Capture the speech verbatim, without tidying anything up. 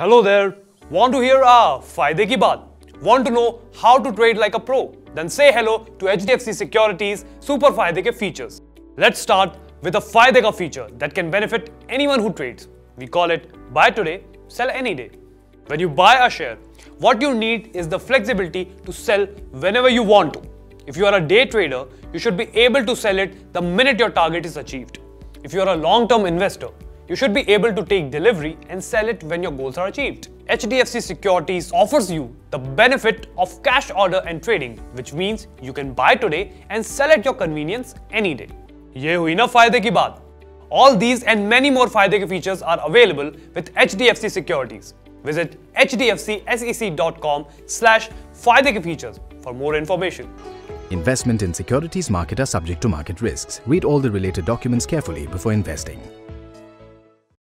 Hello there. Want to hear a Fayde Ki Baat? Want to know how to trade like a pro? Then say hello to H D F C Securities Super Fayde Ke Features. Let's start with a Fayde Ka feature that can benefit anyone who trades. We call it buy today, sell any day. When you buy a share, what you need is the flexibility to sell whenever you want to. If you are a day trader, you should be able to sell it the minute your target is achieved. If you are a long-term investor, you should be able to take delivery and sell it when your goals are achieved. H D F C Securities offers you the benefit of cash order and trading, which means you can buy today and sell at your convenience any day. Ye hui na Fayde Ki Baat. All these and many more Fayde Ke features are available with H D F C Securities. Visit H D F C S E C dot com slash Fayde Ke features for more information. Investment in securities market are subject to market risks. Read all the related documents carefully before investing.